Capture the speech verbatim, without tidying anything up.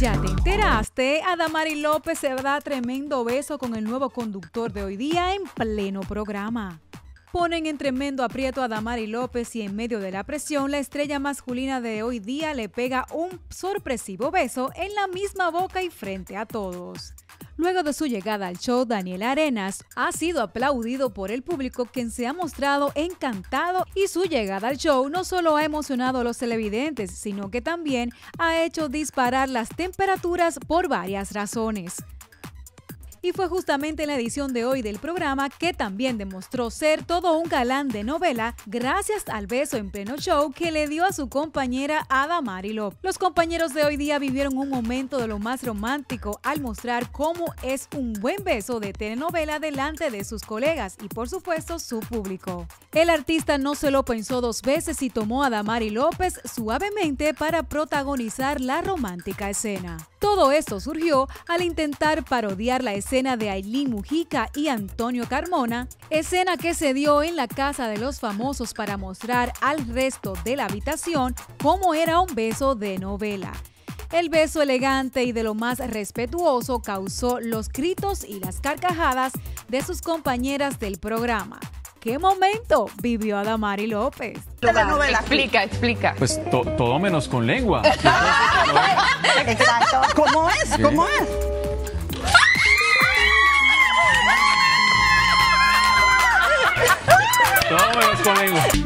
Ya te enteraste, Adamari López se da tremendo beso con el nuevo conductor de Hoy Día en pleno programa. Ponen en tremendo aprieto a Adamari López y en medio de la presión, la estrella masculina de Hoy Día le pega un sorpresivo beso en la misma boca y frente a todos. Luego de su llegada al show, Daniel Arenas ha sido aplaudido por el público, quien se ha mostrado encantado, y su llegada al show no solo ha emocionado a los televidentes, sino que también ha hecho disparar las temperaturas por varias razones. Y fue justamente en la edición de hoy del programa que también demostró ser todo un galán de novela gracias al beso en pleno show que le dio a su compañera Adamari López. Los compañeros de Hoy Día vivieron un momento de lo más romántico al mostrar cómo es un buen beso de telenovela delante de sus colegas y por supuesto su público. El artista no se lo pensó dos veces y tomó a Adamari López suavemente para protagonizar la romántica escena. Todo esto surgió al intentar parodiar la escena de Ailín Mujica y Antonio Carmona, escena que se dio en la casa de los famosos para mostrar al resto de la habitación cómo era un beso de novela. El beso elegante y de lo más respetuoso causó los gritos y las carcajadas de sus compañeras del programa. ¿Qué momento vivió Adamari López? La novela. Explica, explica. Pues to, todo menos con lengua. Exacto. ¿Cómo es? ¿Cómo es? Todo menos con lengua.